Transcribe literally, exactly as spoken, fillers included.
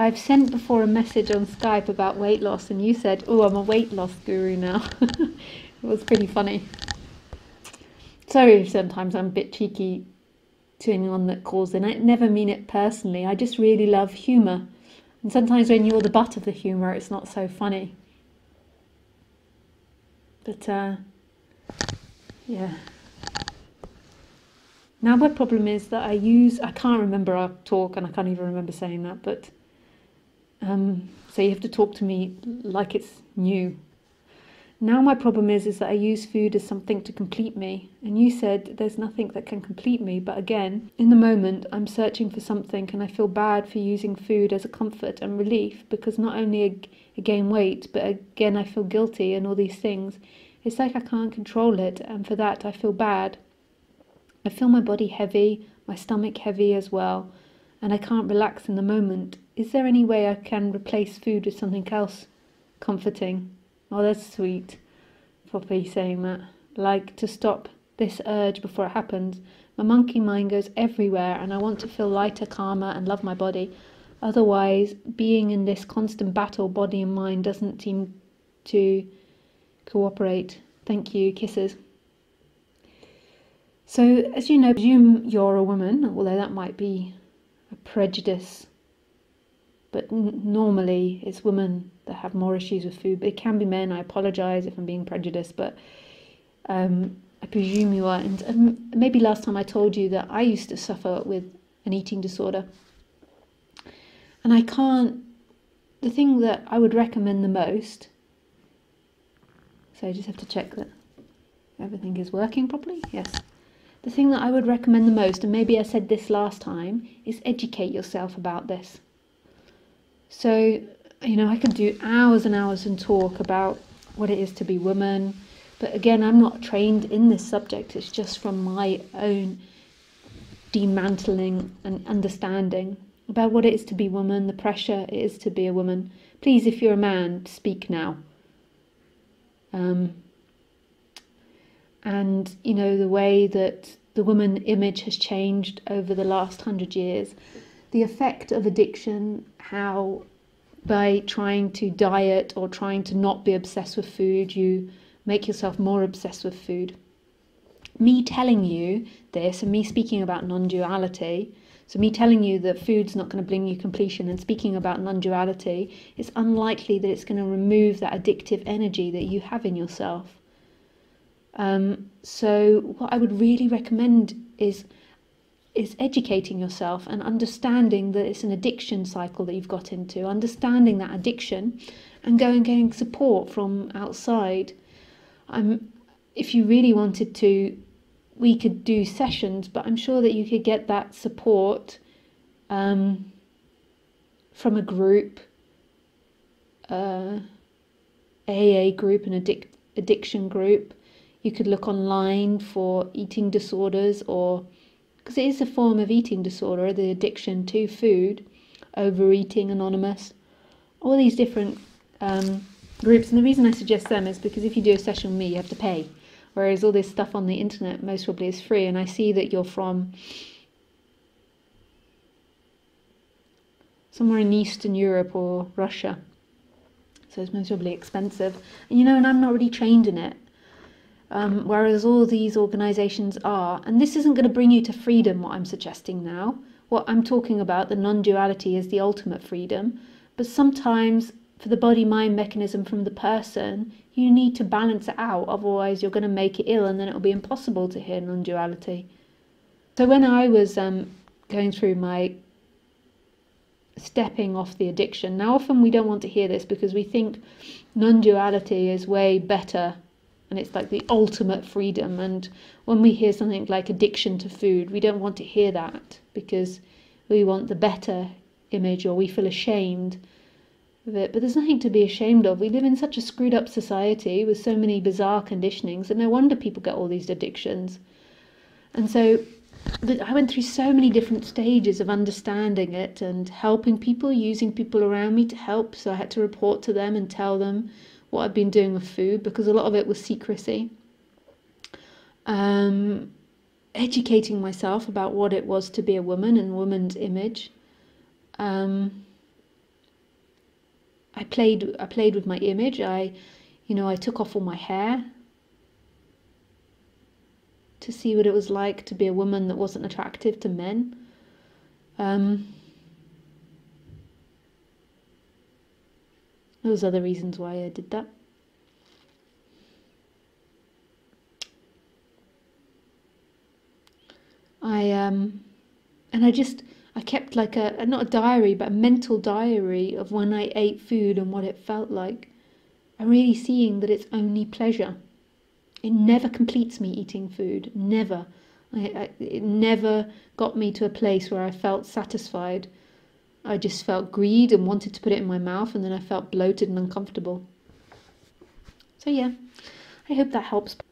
I've sent before a message on Skype about weight loss, and you said, oh, I'm a weight loss guru now. It was pretty funny. Sorry, sometimes I'm a bit cheeky to anyone that calls in. I never mean it personally. I just really love humour. And sometimes when you're the butt of the humour, it's not so funny. But, uh, yeah. Now my problem is that I use, I can't remember our talk, and I can't even remember saying that, but, um, so you have to talk to me like it's new. Now my problem is, is that I use food as something to complete me. And you said there's nothing that can complete me. But again, in the moment, I'm searching for something and I feel bad for using food as a comfort and relief, because not only I gain weight, but again, I feel guilty and all these things. It's like I can't control it. And for that, I feel bad. I feel my body heavy, my stomach heavy as well. And I can't relax in the moment. Is there any way I can replace food with something else comforting? Oh, that's sweet, Poppy, saying that. Like, to stop this urge before it happens. My monkey mind goes everywhere, and I want to feel lighter, calmer, and love my body. Otherwise, being in this constant battle, body and mind, doesn't seem to cooperate. Thank you. Kisses. So, as you know, presume you're a woman, although that might be a prejudice. But n normally it's women that have more issues with food. But it can be men. I apologise if I'm being prejudiced, but um, I presume you are. And um, maybe last time I told you that I used to suffer with an eating disorder. And I can't... The thing that I would recommend the most... So I just have to check that everything is working properly. Yes. The thing that I would recommend the most, and maybe I said this last time, is educate yourself about this. So, you know, I can do hours and hours and talk about what it is to be woman. But again, I'm not trained in this subject. It's just from my own demantling and understanding about what it is to be woman, the pressure it is to be a woman. Please, if you're a man, speak now. Um, and, you know, the way that the woman image has changed over the last hundred years. The effect of addiction, how by trying to diet or trying to not be obsessed with food, you make yourself more obsessed with food. Me telling you this, and me speaking about non-duality, so me telling you that food's not going to bring you completion and speaking about non-duality, it's unlikely that it's going to remove that addictive energy that you have in yourself. Um, so what I would really recommend is... is educating yourself and understanding that it's an addiction cycle that you've got into, understanding that addiction and going getting support from outside. I'm, if you really wanted to, we could do sessions, but I'm sure that you could get that support um, from a group, uh, A A group, an addic addiction group. You could look online for eating disorders, or because it is a form of eating disorder, the addiction to food, Overeating Anonymous, all these different um, groups. And the reason I suggest them is because if you do a session with me, you have to pay, whereas all this stuff on the internet most probably is free. And I see that you're from somewhere in Eastern Europe or Russia, so it's most probably expensive. And, you know, and I'm not really trained in it. Um, whereas all these organisations are. And this isn't going to bring you to freedom, what I'm suggesting now. What I'm talking about, the non-duality, is the ultimate freedom. But sometimes, for the body-mind mechanism from the person, you need to balance it out. Otherwise, you're going to make it ill, and then it will be impossible to hear non-duality. So when I was um, going through my stepping off the addiction, now often we don't want to hear this because we think non-duality is way better. And it's like the ultimate freedom. And when we hear something like addiction to food, we don't want to hear that because we want the better image, or we feel ashamed of it. But there's nothing to be ashamed of. We live in such a screwed up society with so many bizarre conditionings that no wonder people get all these addictions. And so I went through so many different stages of understanding it and helping people, using people around me to help. So I had to report to them and tell them what I've been doing with food, because a lot of it was secrecy. Um, educating myself about what it was to be a woman and woman's image. Um, played I played with my image. I you know I took off all my hair to see what it was like to be a woman that wasn't attractive to men. Um, there was other reasons why I did that. I um, and I just I kept like a not a diary but a mental diary of when I ate food and what it felt like. I'm really seeing that it's only pleasure. It never completes me, eating food. Never. I, I, it never got me to a place where I felt satisfied. I just felt greed and wanted to put it in my mouth, and then I felt bloated and uncomfortable. So yeah, I hope that helps.